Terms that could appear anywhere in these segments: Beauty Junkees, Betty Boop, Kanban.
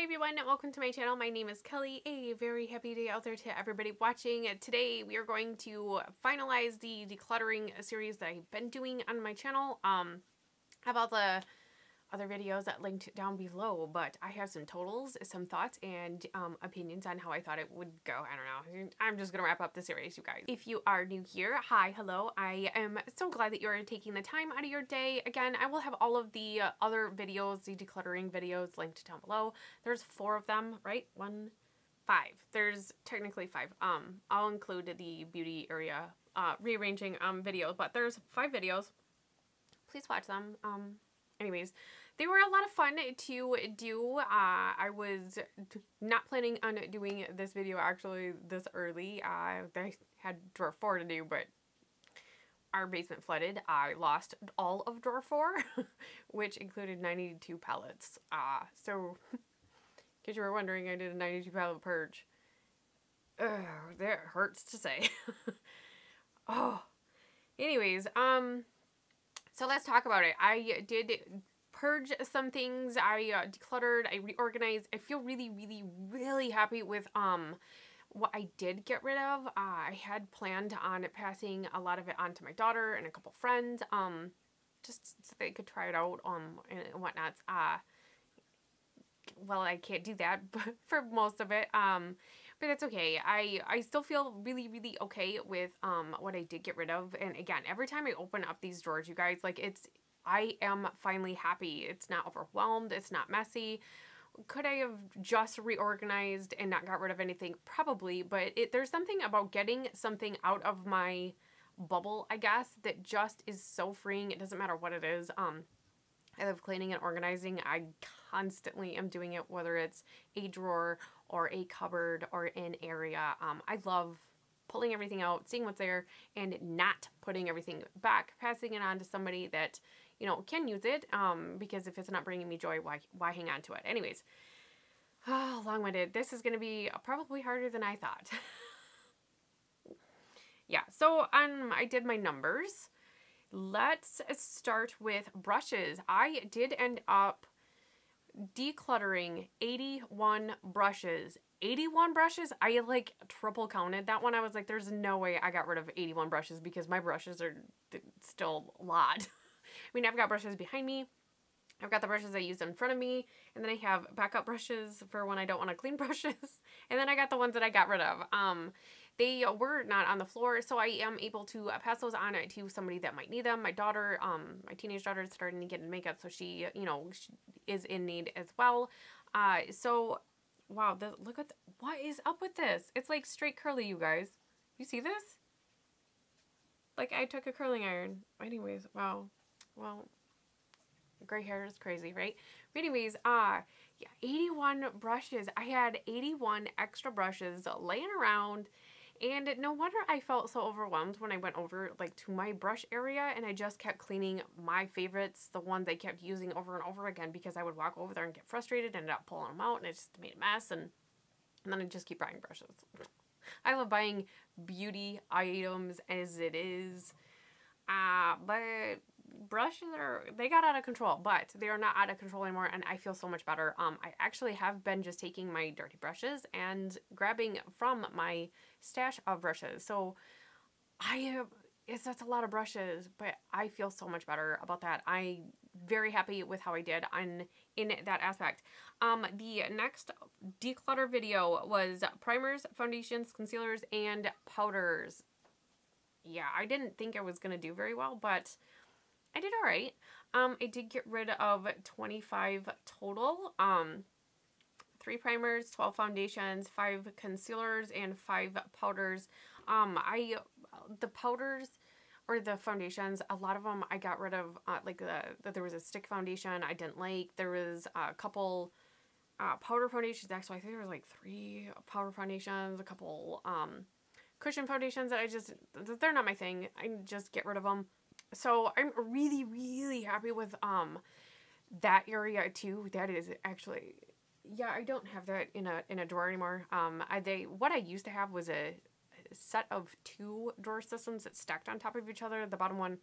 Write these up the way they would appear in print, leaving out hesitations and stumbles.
Hi everyone, welcome to my channel. My name is Kelly. A very happy day out there to everybody watching. Today we are going to finalize the decluttering series that I've been doing on my channel. Have all the other videos that linked down below, but I have some totals, some thoughts, and opinions on how I thought it would go. I don't know. I'm just gonna wrap up the series, you guys. If you are new here, hi, hello. I am so glad that you're taking the time out of your day. Again, I will have all of the other videos, the decluttering videos, linked down below. There's 4 of them, right? 5. There's technically 5. I'll include the beauty area rearranging video, but there's 5 videos. Please watch them. Anyways, they were a lot of fun to do. I was not planning on doing this video actually this early. I had drawer 4 to do, but our basement flooded. I lost all of drawer 4, which included 92 pallets. So, in case you were wondering, I did a 92 pallet purge. Ugh, that hurts to say. Oh, anyways, so let's talk about it. I did purge some things. I decluttered. I reorganized. I feel really, really, really happy with what I did get rid of. I had planned on passing a lot of it on to my daughter and a couple friends, just so they could try it out and whatnot. Well, I can't do that but for most of it, but that's okay. I still feel really, really okay with what I did get rid of. And again, every time I open up these drawers, you guys, like I am finally happy. It's not overwhelmed. It's not messy. Could I have just reorganized and not got rid of anything? Probably, but there's something about getting something out of my bubble, I guess, that just is so freeing. It doesn't matter what it is. I love cleaning and organizing. I constantly am doing it, whether it's a drawer or a cupboard or an area. I love pulling everything out, seeing what's there, and not putting everything back, passing it on to somebody that, you know, can use it, because if it's not bringing me joy, why hang on to it? Anyways, oh, long-winded. This is going to be probably harder than I thought. Yeah, so I did my numbers. Let's start with brushes. I did end up decluttering 81 brushes. 81 brushes? I like triple counted that one. I was like, there's no way I got rid of 81 brushes because my brushes are still a lot. I mean, I've got brushes behind me. I've got the brushes I used in front of me. And then I have backup brushes for when I don't want to clean brushes. And then I got the ones that I got rid of. They were not on the floor, so I am able to pass those on to somebody that might need them. My daughter, my teenage daughter is starting to get in makeup, so she, you know, she is in need as well. So, wow, look at, what is up with this? It's like straight curly, you guys. You see this? Like I took a curling iron. Anyways, wow. Well, gray hair is crazy, right? But anyways, yeah, 81 brushes. I had 81 extra brushes laying around. And no wonder I felt so overwhelmed when I went over like to my brush area and I just kept cleaning my favorites, the ones I kept using over and over again because I would walk over there and get frustrated and end up pulling them out and it just made a mess and then I just keep buying brushes. I love buying beauty items as it is, but brushes they got out of control, but they are not out of control anymore and I feel so much better. I actually have been just taking my dirty brushes and grabbing from my stash of brushes. So that's a lot of brushes, but I feel so much better about that. I'm very happy with how I did in that aspect. The next declutter video was primers, foundations, concealers, and powders. Yeah, I didn't think I was going to do very well, but I did all right. I did get rid of 25 total, 3 primers, 12 foundations, 5 concealers, and 5 powders. The powders or the foundations, a lot of them I got rid of, like there was a stick foundation I didn't like. There was a couple powder foundations. Actually, I think there was like 3 powder foundations, a couple cushion foundations that they're not my thing. I just get rid of them. So I'm really, really happy with that area too. That is actually, yeah, I don't have that in a drawer anymore. What I used to have was a set of 2 drawer systems that stacked on top of each other. The bottom one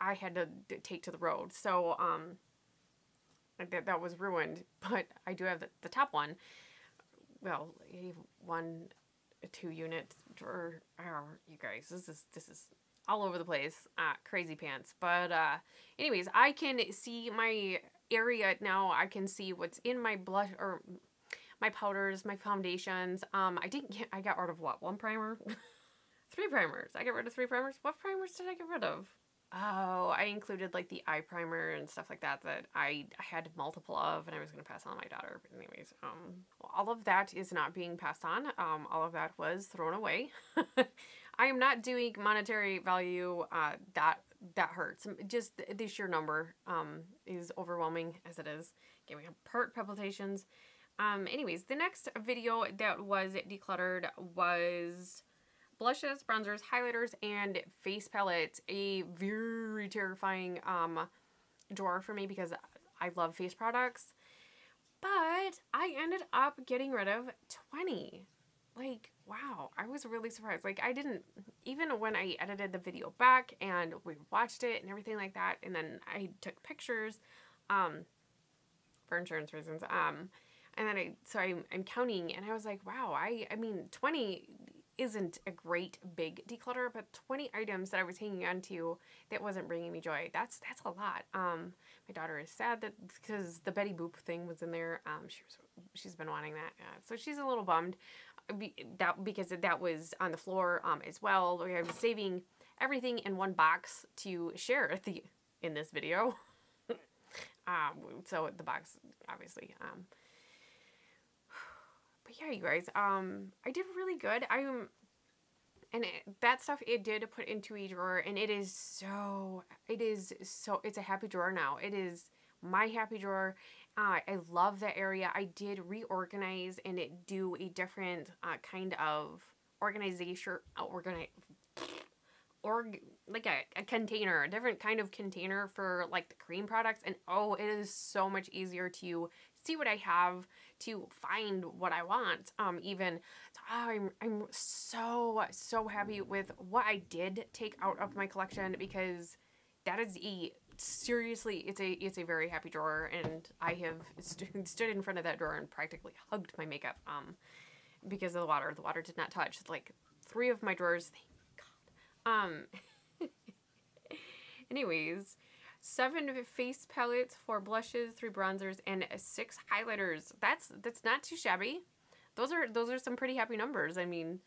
I had to take to the road. So that was ruined, but I do have the top one. Well, 81, a 2 unit drawer. Oh, you guys, this is all over the place. Crazy pants. But anyways, I can see my area now. I can see what's in my blush or my powders, my foundations. I got rid of what? One primer? 3 primers. I got rid of 3 primers. What primers did I get rid of? Oh, I included like the eye primer and stuff like that that I had multiple of and I was going to pass on my daughter. But anyways, all of that is not being passed on. All of that was thrown away. I am not doing monetary value. That hurts. Just the sheer number is overwhelming as it is. Giving up heart palpitations. Anyways, the next video that was decluttered was blushes, bronzers, highlighters, and face palettes. A very terrifying drawer for me because I love face products. But I ended up getting rid of 20. Like, wow, I was really surprised. Like, I didn't, even when I edited the video back and we watched it and everything like that, and then I took pictures for insurance reasons. And then I'm counting, and I was like, wow, I mean, 20 isn't a great big declutter, but 20 items that I was hanging on to that wasn't bringing me joy. That's a lot. My daughter is sad that because the Betty Boop thing was in there. She's been wanting that, so she's a little bummed because that was on the floor as well. I was saving everything in one box to share in this video. So the box, obviously. But yeah, you guys, I did really good. That stuff it did put into a drawer, and it's a happy drawer now. It is my happy drawer. I love that area. I did reorganize and do a different kind of organization, like a container, a different kind of container for like the cream products. And oh, it is so much easier to see what I have, to find what I want. I'm so happy with what I did take out of my collection, because that is seriously, it's a very happy drawer, and I have stood in front of that drawer and practically hugged my makeup because of the water. The water did not touch like 3 of my drawers. Thank God. Anyways, 7 face palettes, 4 blushes, 3 bronzers, and 6 highlighters. That's not too shabby. Those are some pretty happy numbers. I mean,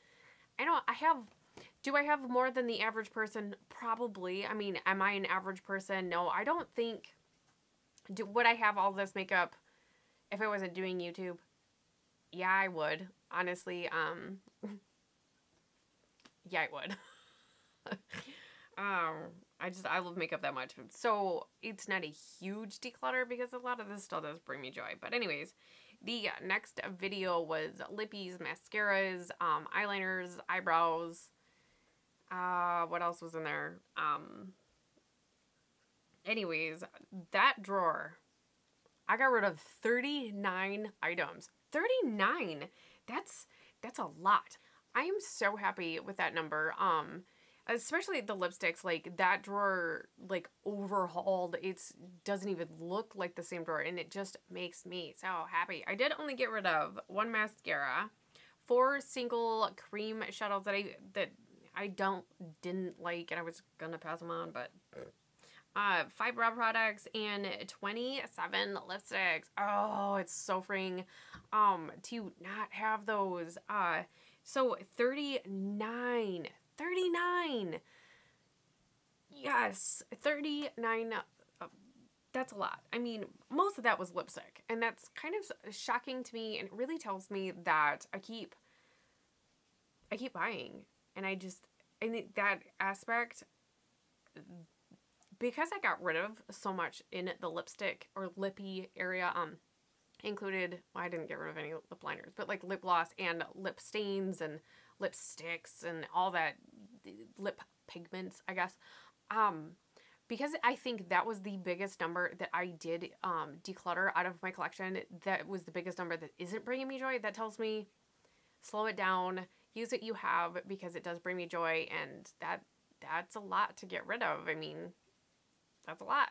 do I have more than the average person? Probably. I mean, am I an average person? No, I don't think. Would I have all this makeup if I wasn't doing YouTube? Yeah, I would. Honestly, yeah, I would. I love makeup that much. So it's not a huge declutter because a lot of this still does bring me joy. But anyways, the next video was lippies, mascaras, eyeliners, eyebrows. What else was in there? Anyways, that drawer, I got rid of 39 items. 39. That's a lot. I am so happy with that number. Especially the lipsticks, like that drawer, like overhauled. It doesn't even look like the same drawer, and it just makes me so happy. I did only get rid of 1 mascara, 4 single cream shadows that I didn't like, and I was gonna pass them on, but 5 brow products and 27 lipsticks. Oh, it's so freeing to not have those. So 39. 39. Yes, 39. That's a lot. I mean, most of that was lipstick, and that's kind of shocking to me, and it really tells me that I keep buying, and that aspect, because I got rid of so much in the lipstick or lippy area, included, well, I didn't get rid of any lip liners, but like lip gloss and lip stains and lipsticks and all that, lip pigments, I guess. Because I think that was the biggest number that I did declutter out of my collection. That was the biggest number that isn't bringing me joy. That tells me slow it down, use what you have, because it does bring me joy, and that's a lot to get rid of. I mean, that's a lot.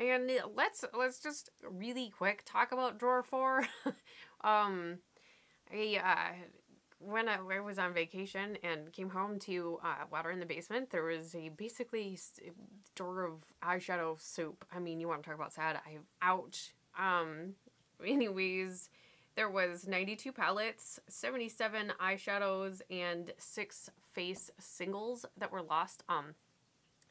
And let's just really quick talk about drawer 4. When I was on vacation and came home to water in the basement, there was a basically drawer of eyeshadow soup. I mean, you want to talk about sad? Ouch. Anyways, there was 92 palettes, 77 eyeshadows, and 6 face singles that were lost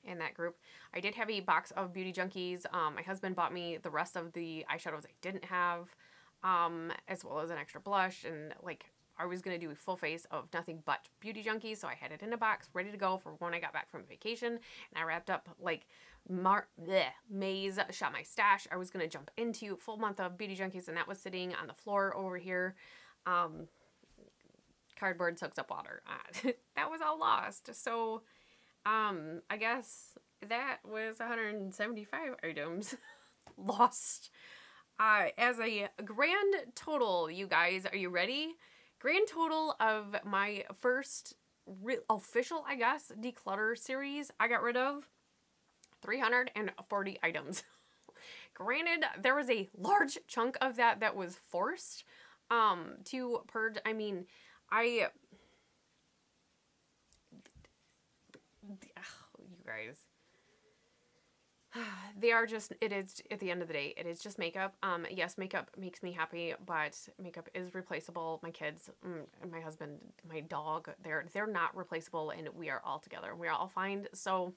in that group. I did have a box of Beauty Junkies. My husband bought me the rest of the eyeshadows I didn't have, as well as an extra blush, and like I was going to do a full face of nothing but Beauty Junkies, so I had it in a box ready to go for when I got back from vacation, and I wrapped up like May's Shop My Stash. I was going to jump into a full month of Beauty Junkies, and that was sitting on the floor over here. Cardboard soaks up water. That was all lost. So I guess that was 175 items lost. As a grand total, you guys, are you ready? Grand total of my first official, I guess, declutter series, I got rid of 340 items. Granted, there was a large chunk of that was forced to purge. I mean, you guys, they are just, it is, at the end of the day, it is just makeup. Yes, makeup makes me happy, but makeup is replaceable. My kids, my husband, my dog, they're not replaceable, and we are all together. We are all fine, so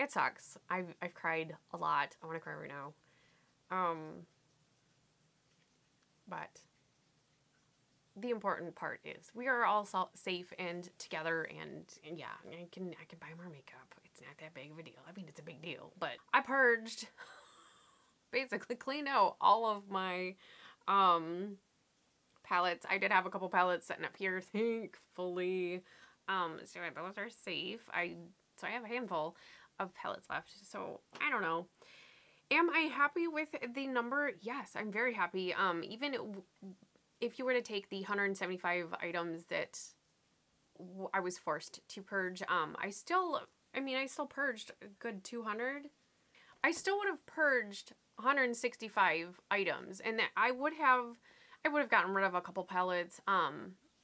it sucks. I've cried a lot. I want to cry right now. But the important part is we are all safe and together, and yeah, I can buy more makeup. It's not that big of a deal. I mean, it's a big deal, but I purged, basically cleaned out all of my palettes. I did have a couple palettes sitting up here, thankfully. So my palettes are safe. So I have a handful of palettes left. So I don't know. Am I happy with the number? Yes, I'm very happy. Even if you were to take the 175 items that I was forced to purge, I still purged a good 200. I still would have purged 165 items, and that I would have gotten rid of a couple palettes. I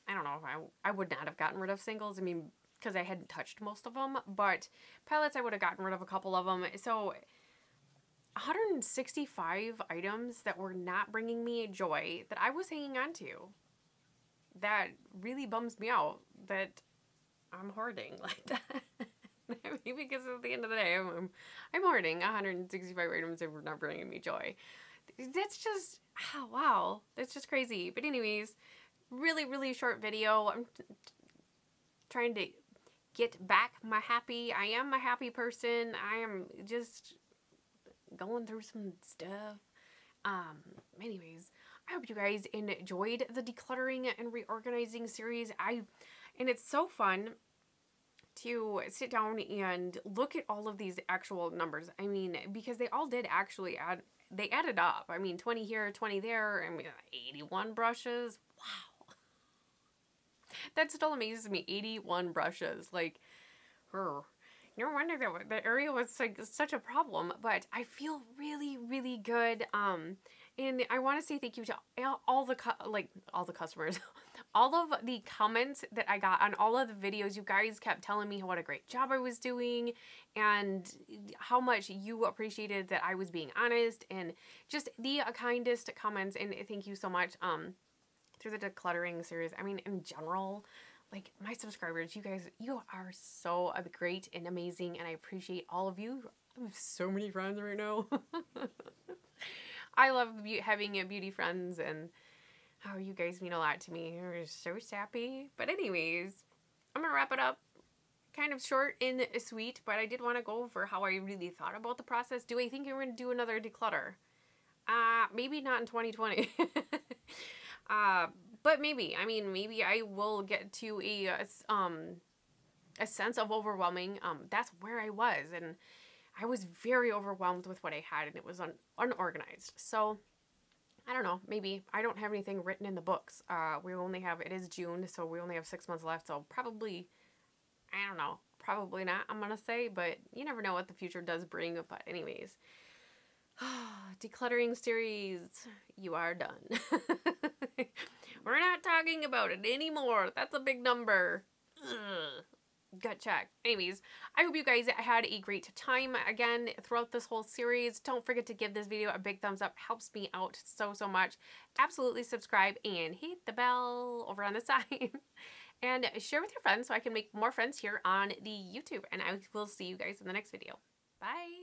don't know if I would not have gotten rid of singles. I mean, because I hadn't touched most of them, but palettes I would have gotten rid of a couple of them. So 165 items that were not bringing me joy that I was hanging on to. That really bums me out that I'm hoarding like that. Maybe because at the end of the day, I'm hoarding 165 items that were not bringing me joy. That's just, oh, wow, that's just crazy. But anyways, really, really short video. I'm trying to get back my happy. I am a happy person. I am just going through some stuff. Anyways, I hope you guys enjoyed the decluttering and reorganizing series. And it's so fun to sit down and look at all of these actual numbers. I mean, because they all did actually they added up. I mean, 20 here, 20 there, and 81 brushes. Wow. That still amazes me. 81 brushes. Like, her. No wonder that the area was like such a problem, but I feel really, really good. And I want to say thank you to all the customers, all of the comments that I got on all of the videos. You guys kept telling me what a great job I was doing and how much you appreciated that I was being honest, and just the kindest comments. And thank you so much. Through the decluttering series, I mean, in general, like my subscribers, you guys, you are so great and amazing, and I appreciate all of you. I have so many friends right now. I love having beauty friends, and oh, you guys mean a lot to me. You're so sappy. But anyways, I'm gonna wrap it up. Kind of short and sweet, but I did want to go over how I really thought about the process. Do I think we're gonna do another declutter? Maybe not in 2020. But maybe, I mean, maybe I will get to a sense of overwhelming. That's where I was, and I was very overwhelmed with what I had, and it was unorganized. So I don't know, maybe I don't have anything written in the books. It is June, so we only have 6 months left. So probably, I don't know, probably not, I'm gonna say, but you never know what the future does bring. But anyways, decluttering series, you are done. We're not talking about it anymore. That's a big number. Ugh. Gut check. Anyways, I hope you guys had a great time again throughout this whole series. Don't forget to give this video a big thumbs up. Helps me out so, so much. Absolutely subscribe and hit the bell over on the side. And share with your friends so I can make more friends here on the YouTube. And I will see you guys in the next video. Bye.